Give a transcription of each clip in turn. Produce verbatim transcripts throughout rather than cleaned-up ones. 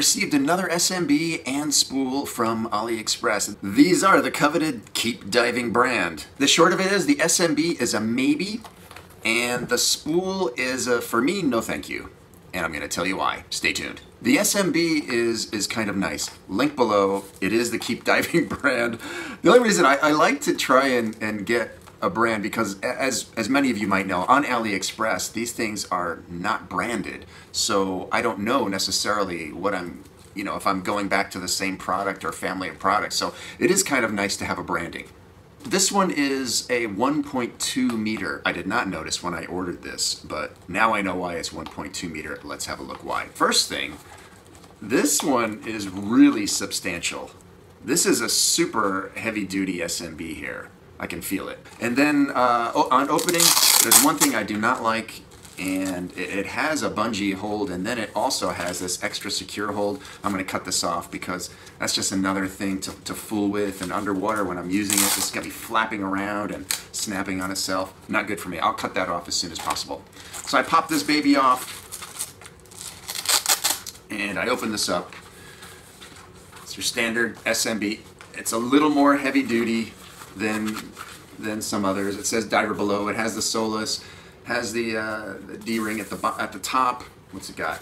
received another S M B and spool from AliExpress. These are the coveted Keep Diving brand. The short of it is the S M B is a maybe, and the spool is a, for me, no thank you. And I'm gonna tell you why. Stay tuned. The S M B is is kind of nice. Link below. It is the Keep Diving brand. The only reason I, I like to try and, and get a brand, because as as many of you might know, on AliExpress, these things are not branded. So I don't know necessarily what I'm, you know, if I'm going back to the same product or family of products. So it is kind of nice to have a branding. This one is a one point two meter. I did not notice when I ordered this, but now I know why it's one point two meter. Let's have a look why. First thing, this one is really substantial. This is a super heavy duty S M B here. I can feel it. And then uh, on opening, there's one thing I do not like, and it has a bungee hold, and then it also has this extra secure hold. I'm gonna cut this off because that's just another thing to, to fool with, and underwater when I'm using it, it's gonna be flapping around and snapping on itself. Not good for me. I'll cut that off as soon as possible. So I pop this baby off, and I open this up. It's your standard S M B. It's a little more heavy duty than, than some others. It says diver below. It has the SOLAS. Has the, uh, the D-ring at the at the top. What's it got?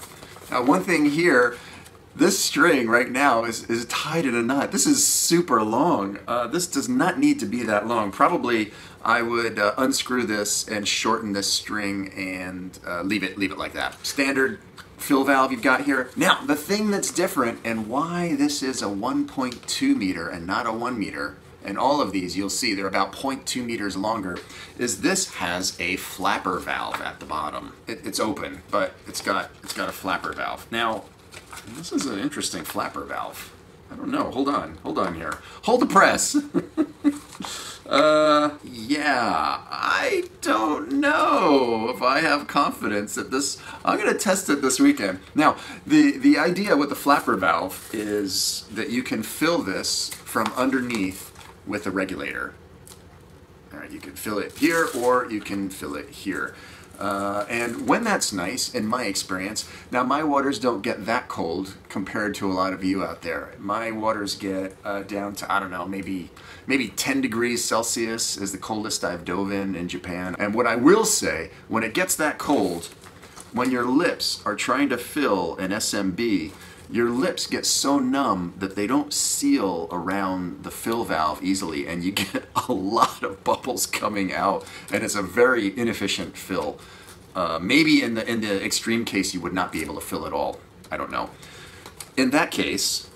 Now, one thing here, this string right now is, is tied in a knot. This is super long. Uh, this does not need to be that long. Probably I would uh, unscrew this and shorten this string and uh, leave it leave it like that. Standard fill valve you've got here. Now, the thing that's different and why this is a one point two meter and not a one meter, and all of these, you'll see, they're about zero point two meters longer, is this has a flapper valve at the bottom. It, it's open, but it's got it's got a flapper valve. Now, this is an interesting flapper valve. I don't know. Hold on. Hold on here. Hold the press. uh, yeah, I don't know if I have confidence that this... I'm going to test it this weekend. Now, the, the idea with the flapper valve is that you can fill this from underneath with a regulator. All right, you can fill it here or you can fill it here. Uh, and when that's nice, in my experience, now my waters don't get that cold compared to a lot of you out there. My waters get uh, down to, I don't know, maybe maybe ten degrees Celsius is the coldest I've dove in in Japan. And what I will say, when it gets that cold, when your lips are trying to fill an S M B, your lips get so numb that they don't seal around the fill valve easily, and you get a lot of bubbles coming out, and it's a very inefficient fill. Uh, maybe in the, in the extreme case, you would not be able to fill at all. I don't know. In that case,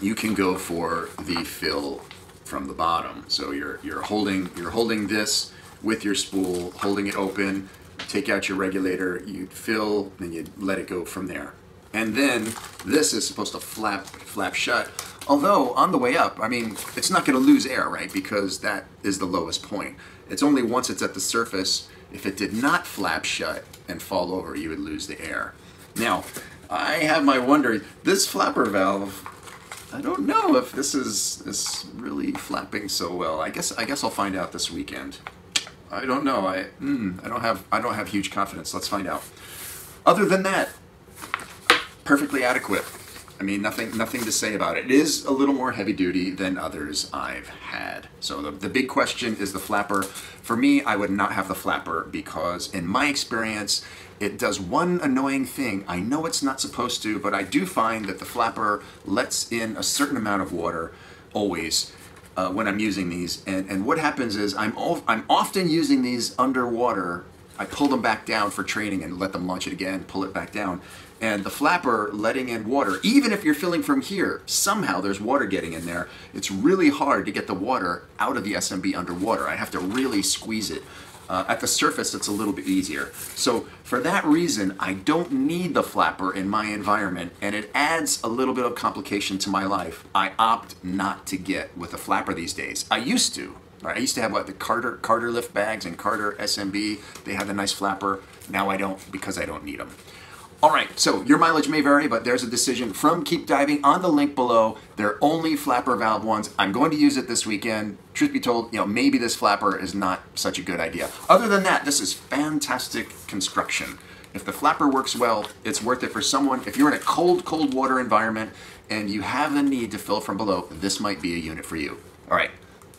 you can go for the fill from the bottom. So you're, you're, holding, you're holding this with your spool, holding it open, take out your regulator, you fill, and you let it go from there. And then this is supposed to flap flap shut. Although on the way up, I mean, it's not gonna lose air, right? Because that is the lowest point. It's only once it's at the surface, if it did not flap shut and fall over, you would lose the air. Now, I have my wonder, this flapper valve, I don't know if this is, is really flapping so well. I guess I guess I'll find out this weekend. I don't know, I mm, I don't have I don't have huge confidence. Let's find out. Other than that, perfectly adequate. I mean, nothing nothing to say about it. It is a little more heavy duty than others I've had. So the, the big question is the flapper. For me, I would not have the flapper because in my experience, it does one annoying thing. I know it's not supposed to, but I do find that the flapper lets in a certain amount of water always uh, when I'm using these. And, and what happens is I'm, I'm often using these underwater. I pull them back down for training and let them launch it again, pull it back down. And the flapper letting in water, even if you're filling from here, somehow there's water getting in there. It's really hard to get the water out of the S M B underwater. I have to really squeeze it. Uh, at the surface, it's a little bit easier. So for that reason, I don't need the flapper in my environment, and it adds a little bit of complication to my life. I opt not to get with a flapper these days. I used to. I used to have what, the Carter Carter lift bags and Carter S M B. They had the nice flapper. Now I don't because I don't need them. All right, so your mileage may vary, but there's a decision from Keep Diving on the link below. They're only flapper valve ones. I'm going to use it this weekend. Truth be told, you know, maybe this flapper is not such a good idea. Other than that, this is fantastic construction. If the flapper works well, it's worth it for someone. If you're in a cold, cold water environment and you have a need to fill from below, this might be a unit for you. All right,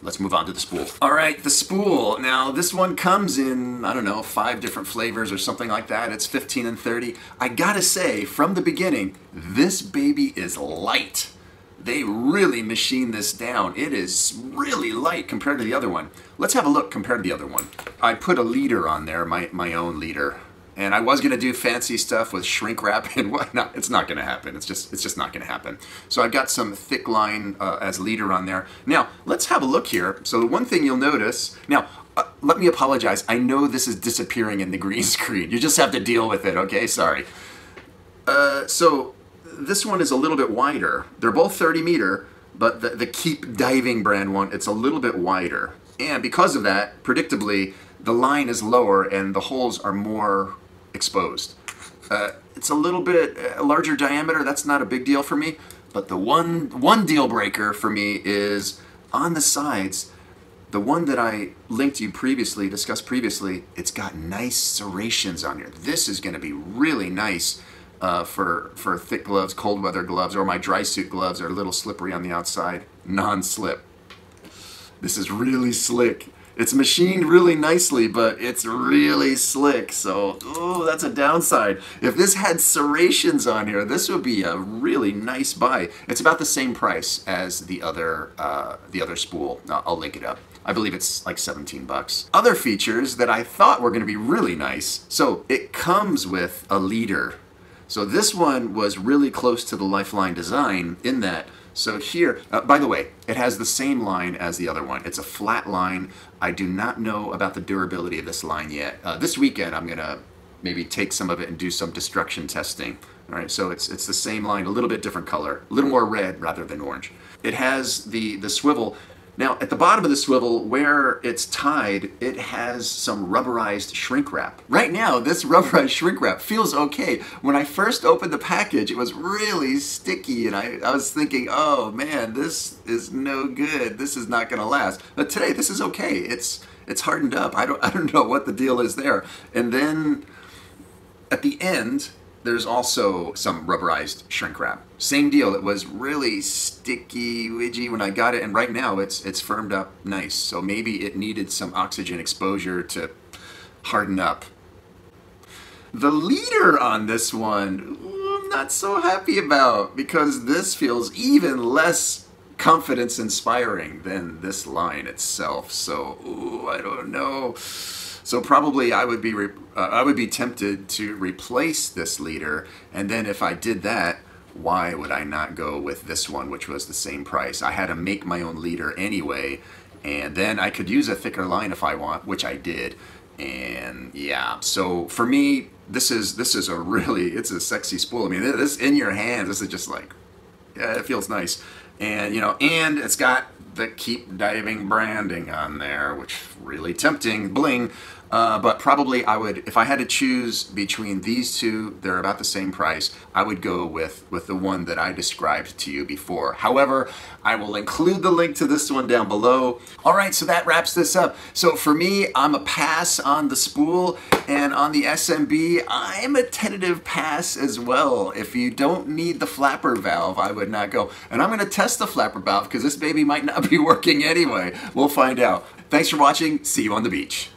let's move on to the spool. All right, the spool. Now this one comes in, I don't know, five different flavors or something like that. It's fifteen and thirty. I gotta say, from the beginning, this baby is light. They really machined this down. It is really light compared to the other one. Let's have a look compared to the other one. I put a leader on there, my, my own leader. And I was gonna do fancy stuff with shrink wrap and whatnot. It's not gonna happen. It's just, it's just not gonna happen. So I've got some thick line uh, as leader on there. Now, let's have a look here. So the one thing you'll notice, now, uh, let me apologize. I know this is disappearing in the green screen. You just have to deal with it, okay? Sorry. Uh, so this one is a little bit wider. They're both thirty meter, but the, the Keep Diving brand one, it's a little bit wider. And because of that, predictably, the line is lower and the holes are more exposed. Uh, it's a little bit uh, larger diameter. That's not a big deal for me, but the one one deal breaker for me is on the sides. The one that I linked you previously, discussed previously, it's got nice serrations on here. This is going to be really nice uh, for for thick gloves, cold weather gloves, or my dry suit gloves are a little slippery on the outside, non-slip. This is really slick. It's machined really nicely, but it's really slick, so oh, that's a downside. If this had serrations on here, this would be a really nice buy. It's about the same price as the other, uh, the other spool. I'll link it up. I believe it's like seventeen bucks. Other features that I thought were gonna be really nice. So it comes with a leader. So this one was really close to the Lifeline design in that. So here, uh, by the way, it has the same line as the other one. It's a flat line. I do not know about the durability of this line yet. Uh, this weekend, I'm gonna maybe take some of it and do some destruction testing. All right, so it's, it's the same line, a little bit different color, a little more red rather than orange. It has the, the swivel. Now, at the bottom of the swivel, where it's tied, it has some rubberized shrink wrap. Right now, this rubberized shrink wrap feels okay. When I first opened the package, it was really sticky, and I, I was thinking, oh man, this is no good. This is not gonna last. But today, this is okay. It's it's hardened up. I don't, I don't know what the deal is there. And then, at the end, there's also some rubberized shrink wrap. Same deal, it was really sticky, widgy when I got it, and right now it's it's firmed up nice. So maybe it needed some oxygen exposure to harden up. The leader on this one, ooh, I'm not so happy about, because this feels even less confidence inspiring than this line itself. So, ooh, I don't know. So probably I would be re uh, I would be tempted to replace this leader, and then if I did that, why would I not go with this one, which was the same price? I had to make my own leader anyway, and then I could use a thicker line if I want, which I did. And yeah, so for me, this is this is a really it's a sexy spool. I mean, this in your hands, this is just like, yeah, it feels nice, and you know, and it's got the Keep Diving branding on there, which really tempting, bling. Uh, but probably I would, if I had to choose between these two, they're about the same price, I would go with, with the one that I described to you before. However, I will include the link to this one down below. All right, so that wraps this up. So for me, I'm a pass on the spool, and on the S M B, I'm a tentative pass as well. If you don't need the flapper valve, I would not go. And I'm gonna test the flapper valve because this baby might not be working anyway. We'll find out. Thanks for watching. See you on the beach.